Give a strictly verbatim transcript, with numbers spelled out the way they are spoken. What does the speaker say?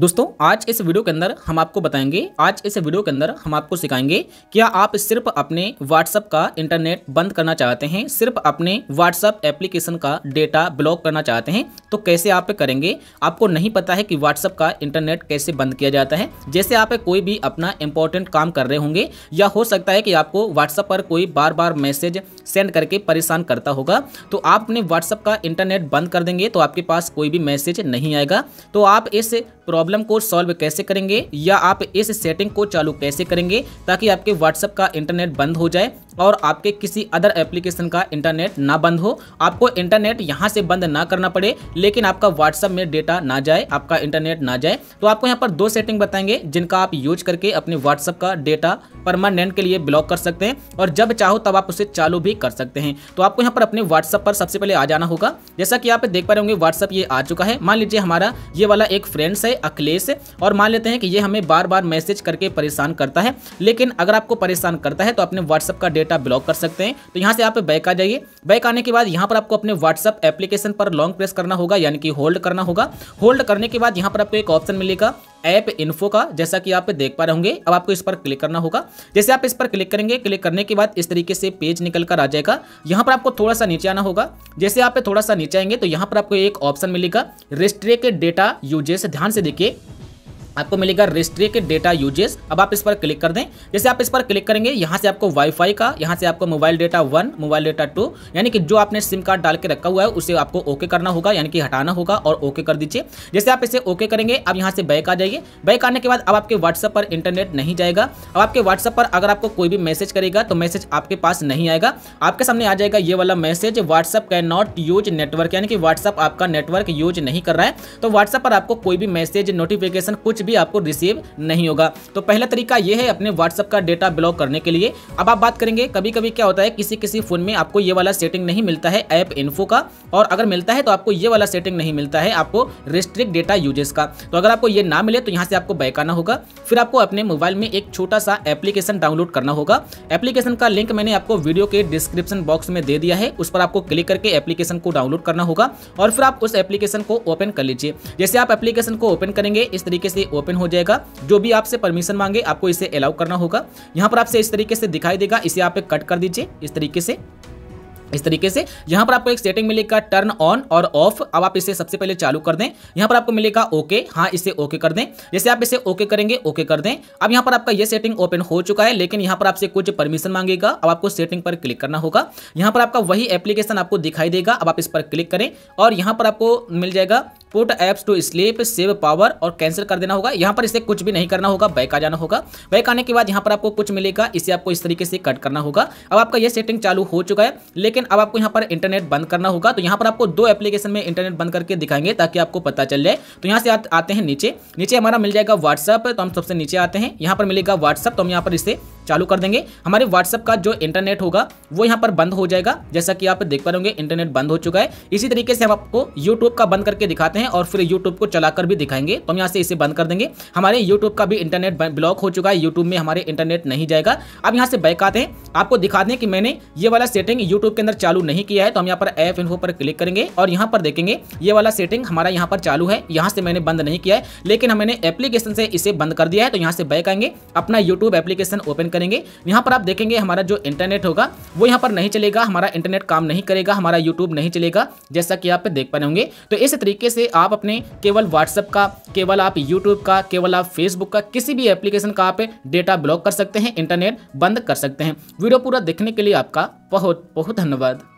दोस्तों आज इस वीडियो के अंदर हम आपको बताएंगे आज इस वीडियो के अंदर हम आपको सिखाएंगे क्या आप सिर्फ अपने WhatsApp का इंटरनेट बंद करना चाहते हैं, सिर्फ अपने WhatsApp एप्लीकेशन का डेटा ब्लॉक करना चाहते हैं तो कैसे आप करेंगे। आपको नहीं पता है कि WhatsApp का इंटरनेट कैसे बंद किया जाता है। जैसे आप कोई भी अपना इंपॉर्टेंट काम कर रहे होंगे या हो सकता है कि आपको WhatsApp पर कोई बार बार मैसेज सेंड करके परेशान करता होगा, तो आप अपने WhatsApp का इंटरनेट बंद कर देंगे तो आपके पास कोई भी मैसेज नहीं आएगा। तो आप इस प्रॉब्लम को सॉल्व कैसे करेंगे या आप इस सेटिंग को चालू कैसे करेंगे ताकि आपके WhatsApp का इंटरनेट बंद हो जाए और आपके किसी अदर एप्लीकेशन का इंटरनेट ना बंद हो। आपको इंटरनेट यहां से बंद ना करना पड़े लेकिन आपका WhatsApp में डेटा ना जाए, आपका इंटरनेट ना जाए। तो आपको यहां पर दो सेटिंग बताएंगे जिनका आप यूज करके अपने WhatsApp का डेटा परमानेंट के लिए ब्लॉक कर सकते हैं और जब चाहो तब आप उसे चालू भी कर सकते हैं। तो आपको यहाँ पर अपने WhatsApp पर सबसे पहले आ जाना होगा। जैसा कि आप देख पा रहे होंगे WhatsApp ये आ चुका है। मान लीजिए हमारा ये वाला एक फ्रेंड्स है अखिलेश, और मान लेते हैं कि ये हमें बार बार मैसेज करके परेशान करता है। लेकिन अगर आपको परेशान करता है तो अपने WhatsApp का डेटा ब्लॉक कर सकते हैं। तो यहाँ से आप बैक आ जाइए। बैक आने के बाद यहाँ पर आपको अपने WhatsApp एप्लीकेशन पर लॉन्ग प्रेस करना होगा यानी कि होल्ड करना होगा। होल्ड करने के बाद यहाँ पर आपको एक ऑप्शन मिलेगा ऐप इन्फो का, जैसा कि आप देख पा रहे होंगे। अब आपको इस पर क्लिक करना होगा। जैसे आप इस पर क्लिक करेंगे, क्लिक करने के बाद इस तरीके से पेज निकल कर आ जाएगा। यहाँ पर आपको थोड़ा सा नीचे आना होगा। जैसे आप थोड़ा सा नीचे आएंगे तो यहाँ पर आपको एक ऑप्शन मिलेगा रिस्ट्रिक्ट डेटा यूजेस। ध्यान से देखिए, आपको मिलेगा रिस्ट्रिक्ट डेटा यूजेस। अब आप इस पर क्लिक कर दें। जैसे आप इस पर क्लिक करेंगे यहाँ से आपको वाईफाई का, यहाँ से आपको mobile data one, mobile data two, यानी कि जो आपने सिम कार्ड डाल के रखा हुआ है उसे आपको ओके करना होगा यानी कि हटाना होगा और ओके कर दीजिए। जैसे आप इसे ओके करेंगे अब यहाँ से बैक आ जाइए। बैक आने के बाद अब आपके WhatsApp पर इंटरनेट नहीं जाएगा। अब आपके WhatsApp पर अगर आपको कोई भी मैसेज करेगा तो मैसेज आपके पास नहीं आएगा। आपके सामने आ जाएगा ये वाला message WhatsApp can not use network, यानी कि WhatsApp आपका नेटवर्क यूज नहीं कर रहा है। तो WhatsApp पर आपको कोई भी मैसेज नोटिफिकेशन कुछ भी आपको रिसीव नहीं होगा। तो पहला तरीका यह है अपने WhatsApp का डेटा ब्लॉक करने के लिए। अब आप बात करेंगे, कभी कभी क्या होता है किसी किसी फोन में आपको ये वाला सेटिंग नहीं मिलता है ऐप इन्फो का, और अगर मिलता है तो आपको ये वाला सेटिंग नहीं मिलता है, आपको रिस्ट्रिक्ट डेटा यूजेस का। तो अगर आपको ये ना मिले तो यहाँ से आपको बैक आना होगा। फिर आपको अपने मोबाइल में एक छोटा सा एप्लीकेशन डाउनलोड करना होगा। एप्लीकेशन का लिंक मैंने आपको वीडियो के डिस्क्रिप्शन बॉक्स में दे दिया है, उस पर आपको क्लिक करके एप्लीकेशन को डाउनलोड करना होगा और फिर आप उस एप्लीकेशन को ओपन कर लीजिए। जैसे आप एप्लीकेशन को ओपन करेंगे इस तरीके से ओपन हो जाएगा। जो भी आपसे परमिशन मांगे आपको इसे अलाउ करना होगा। यहां पर आपसे इस तरीके से दिखाई देगा, इसे आप कट कर दीजिए इस तरीके से। इस तरीके से यहाँ पर आपको एक सेटिंग मिलेगा टर्न ऑन और ऑफ। अब आप इसे सबसे पहले चालू कर दें। यहाँ पर आपको मिलेगा ओके, हाँ इसे ओके कर दें। जैसे आप इसे ओके करेंगे, ओके कर दें। अब यहाँ पर आपका ये सेटिंग ओपन हो चुका है लेकिन यहाँ पर आपसे कुछ परमिशन मांगेगा। अब आपको सेटिंग पर क्लिक करना होगा। यहाँ पर आपका वही एप्लीकेशन आपको दिखाई देगा। अब आप इस पर क्लिक करें और यहाँ पर आपको मिल जाएगा put apps to sleep, save power और कैंसिल कर देना होगा। यहाँ पर इसे कुछ भी नहीं करना होगा, बैक आ जाना होगा। बैक आने के बाद यहाँ पर आपको कुछ मिलेगा, इसे आपको इस तरीके से कट करना होगा। अब आपका ये सेटिंग चालू हो चुका है लेकिन अब आपको यहां पर इंटरनेट बंद करना होगा। तो यहां पर आपको दो एप्लीकेशन में इंटरनेट बंद करके दिखाएंगे ताकि आपको पता चल जाए। तो यहां से आ, आते हैं नीचे। नीचे हमारा मिल जाएगा WhatsApp, तो हम सबसे नीचे आते हैं। यहां पर मिलेगा WhatsApp, तो हम यहां पर इसे चालू कर देंगे। हमारे WhatsApp का जो इंटरनेट होगा वो यहाँ पर बंद हो जाएगा। जैसा कि आप देख पा रहे होंगे इंटरनेट बंद हो चुका है। इसी तरीके से हम आपको YouTube का बंद करके दिखाते हैं और फिर YouTube को चलाकर भी दिखाएंगे। तो हम यहाँ से इसे बंद कर देंगे। हमारे YouTube का भी इंटरनेट ब्लॉक हो चुका है, YouTube में हमारे इंटरनेट नहीं जाएगा। अब यहाँ से बैक आते हैं। आपको दिखा दें कि मैंने ये वाला सेटिंग यूट्यूब के अंदर चालू नहीं किया है। तो हम यहाँ पर ऐप इन्फो पर क्लिक करेंगे और यहाँ पर देखेंगे ये वाला सेटिंग हमारा यहाँ पर चालू है। यहाँ से मैंने बंद नहीं किया है लेकिन हमने एप्लीकेशन से इसे बंद कर दिया है। तो यहाँ से बैक आएंगे, अपना यूट्यूब एप्लीकेशन ओपन करेंगे। यहाँ पर आप देखेंगे हमारा जो इंटरनेट होगा वो यहाँ पर नहीं चलेगा, हमारा इंटरनेट काम नहीं करेगा, हमारा यूट्यूब नहीं चलेगा, जैसा कि आप देख पा रहे होंगे। तो इस तरीके से आप अपने केवल WhatsApp का, केवल आप यूट्यूब का, केवल आप फेसबुक का, किसी भी एप्लीकेशन का आप डेटा ब्लॉक कर सकते हैं, इंटरनेट बंद कर सकते हैं। वीडियो पूरा देखने के लिए आपका बहुत बहुत धन्यवाद।